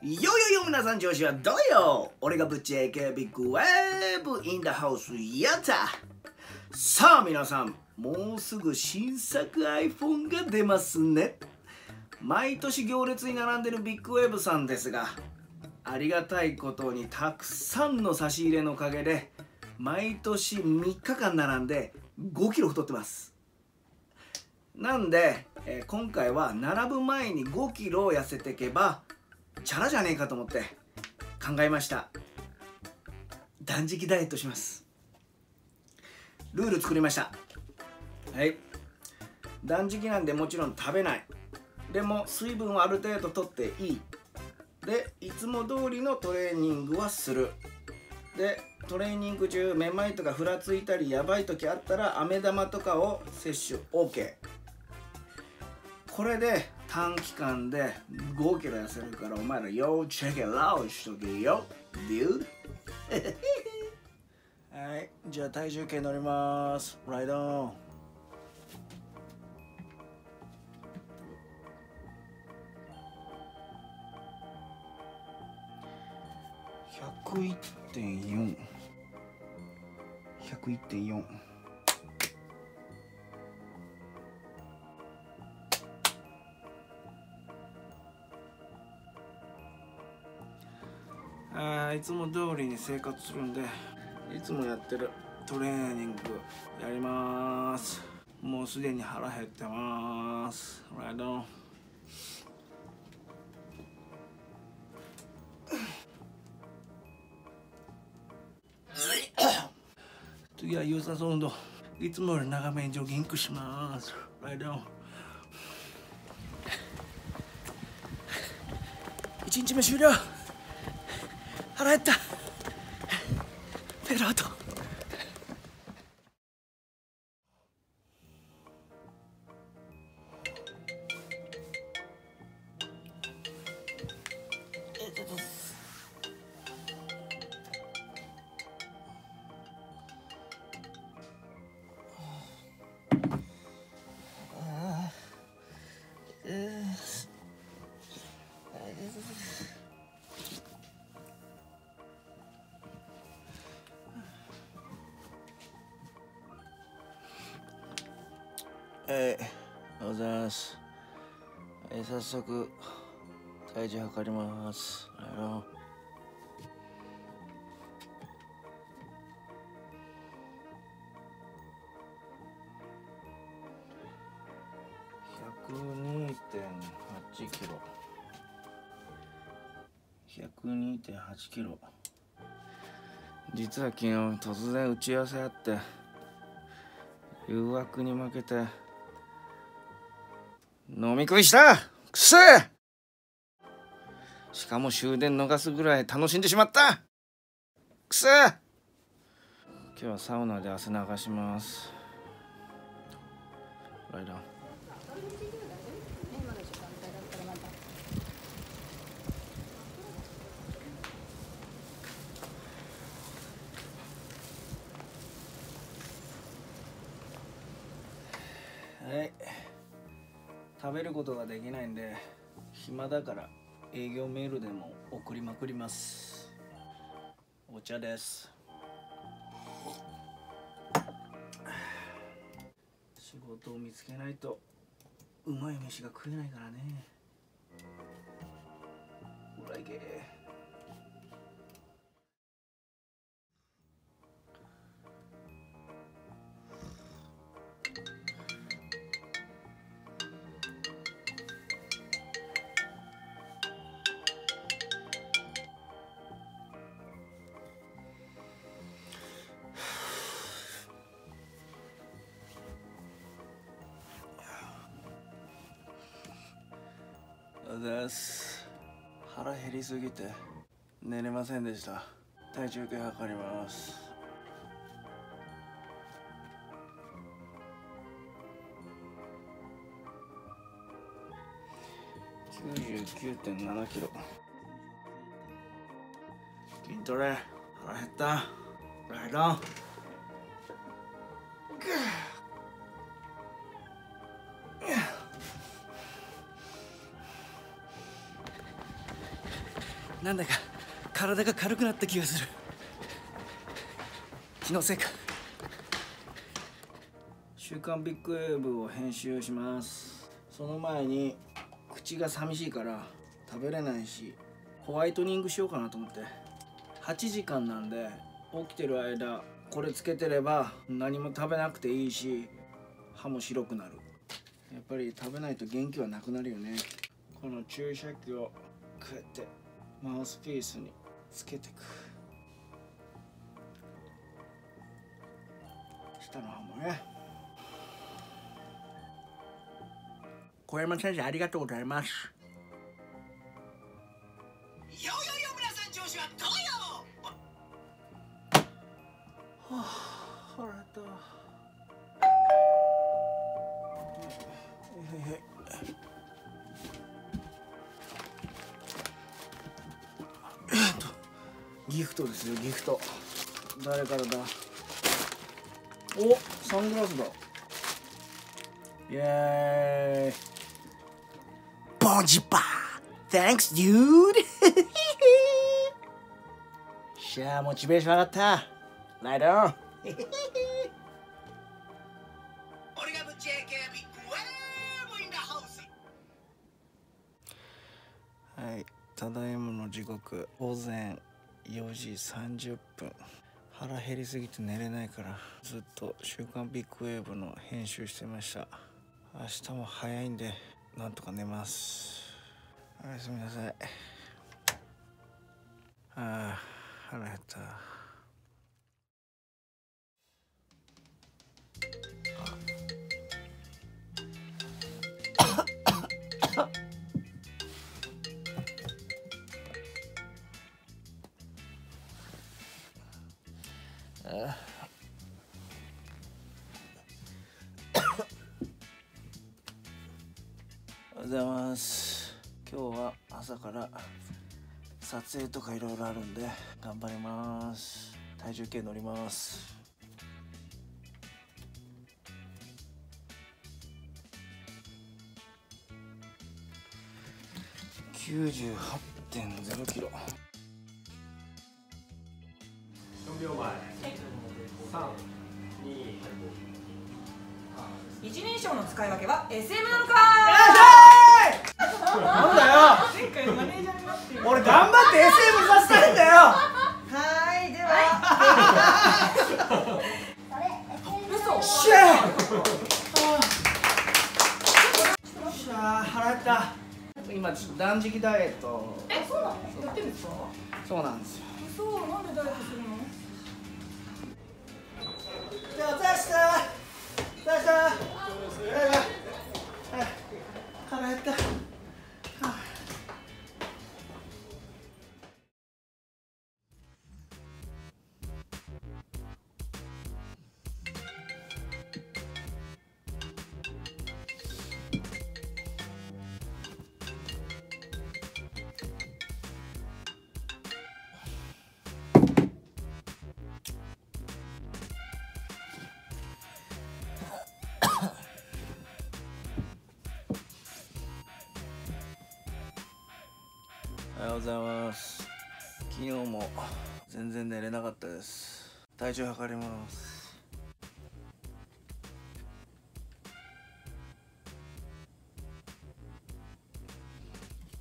よ皆さん、調子はどうよ。俺がぶっち AKB グウェーブインダハウス、やった。さあ皆さん、もうすぐ新作 iPhone が出ますね。毎年行列に並んでるビッグウェーブさんですが、ありがたいことにたくさんの差し入れのおかげで毎年3日間並んで5キロ太ってます。なんで、今回は並ぶ前に5キロ痩せてけばチャラじゃねえかと思って考えました。断食ダイエットします。ルール作りました。はい、断食なんでもちろん食べない。でも水分はある程度とっていい。でいつも通りのトレーニングはする。でトレーニング中、めまいとかふらついたりやばい時あったら飴玉とかを摂取 OK。 これで短期間で5キロ痩せるから、お前らよチェケラをしとけよデュード。はい、じゃあ体重計乗ります。ライドオン。101.4 101.4。いつも通りに生活するんで、いつもやってるトレーニングやります。もうすでに腹減ってます。ライドオン。次は有酸素運動。いつもより長めにジョギングします。ライドオン。1日目終了。腹減った。ペロッと。おはようございます。早速体重測ります。102.8キロ。102.8キロ。実は昨日突然打ち合わせあって、誘惑に負けて飲み食いした。くせえ。しかも終電逃すぐらい楽しんでしまった。くせえ。今日はサウナで汗流します。ライドオン。はい。食べることができないんで、暇だから営業メールでも送りまくります。お茶です。仕事を見つけないとうまい飯が食えないからね。ほらいけ。腹減りすぎて寝れませんでした。体重計測ります。99.7キロ。筋トレ。腹減った。ライドオン。なんだか体が軽くなった気がする。気のせいか。週刊ビッグウェーブを編集します。その前に口が寂しいから食べれないし、ホワイトニングしようかなと思って。8時間なんで起きてる間これつけてれば何も食べなくていいし、歯も白くなる。やっぱり食べないと元気はなくなるよね。この注射器をこうやってマウスピースにつけてく。下の歯もね。小山先生、ありがとうございます。よよよ、村さん調子はどうよ。はあ、腹立った。ギフトですよ、ギフト。誰からだ。お、サングラスだ。イエーイ。ボンジパー Thanks, dude! しゃあ、モチベーション上がった。ライドオン。はい、ただいまの時刻午前4時30分。腹減りすぎて寝れないからずっと「週刊ビッグウェーブ」の編集してました。明日も早いんでなんとか寝ます。おやすみなさい。あー、腹減った。おはようございます。今日は朝から撮影とかいろいろあるんで頑張ります。体重計乗ります。98.0キロ。4秒前。3、2、一人称の使い分けは SM なのかー。なんだよ、俺頑張って SM させたいんだよ。はい、では嘘。シャー、腹減った。今ちょっと断食ダイエット。え、そうなの、やってるんですか。そうなんですよ。嘘、なんでダイエットするの。じゃあ、お疲れしたー。お疲れしたー。腹減った。おはようございます。昨日も全然寝れなかったです。体重測ります。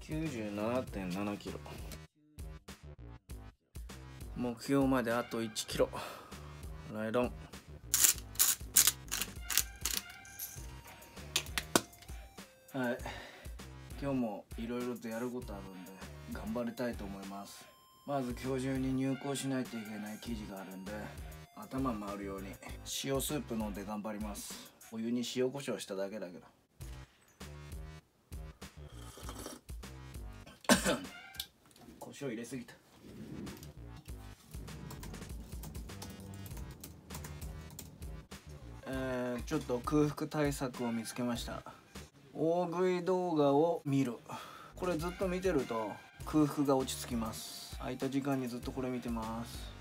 97.7キロ。目標まであと1キロ。ライドン。はい、今日もいろいろとやることあるんで頑張りたいと思います。まず今日中に入稿しないといけない記事があるんで、頭回るように塩スープ飲んで頑張ります。お湯に塩コショウしただけだけど。コショウ入れすぎた。ちょっと空腹対策を見つけました。大食い動画を見る。これずっと見てると空腹が落ち着きます。空いた時間にずっとこれ見てます。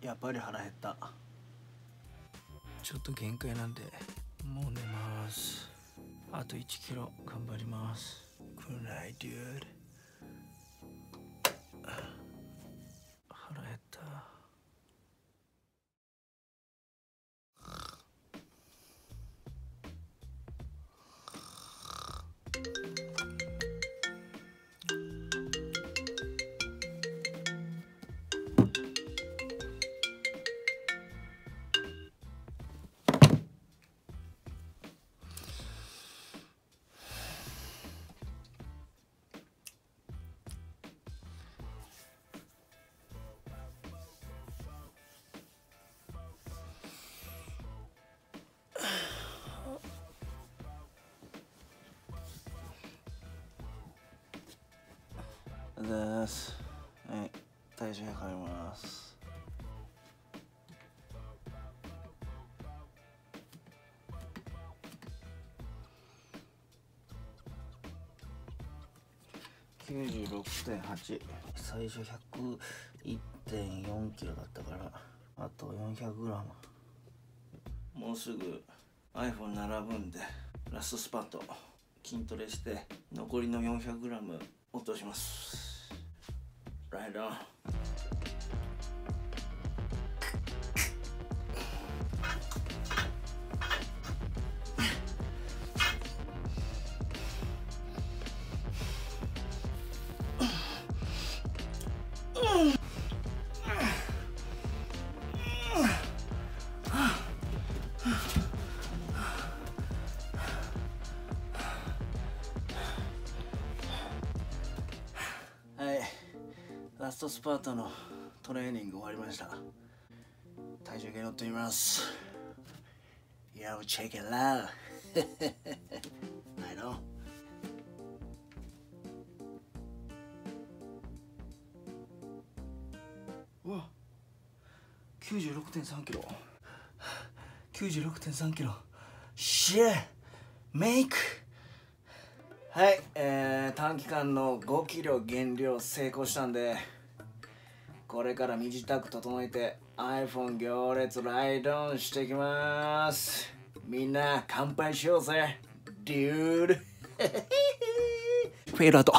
やっぱり腹減った。ちょっと限界なんでもう寝ます。あと1キロ頑張ります。Good night, dude。 腹減った。はい、体重測ります。96.8、最初 101.4 キロだったから、あと400グラム。もうすぐ iPhone 並ぶんで、ラストスパート筋トレして残りの400グラム落とします。Right on. ラストスパートのトレーニング終わりました。体重計乗ってみます。 Yo, check it out. I know. うわ、 96.3 キロ 96.3 キロ Shit. Make. はい、短期間の5キロ減量成功したんで、これから身支度整えて iPhone 行列ライドオンしていきます。みんな乾杯しようぜ、デュール。フェードアウト。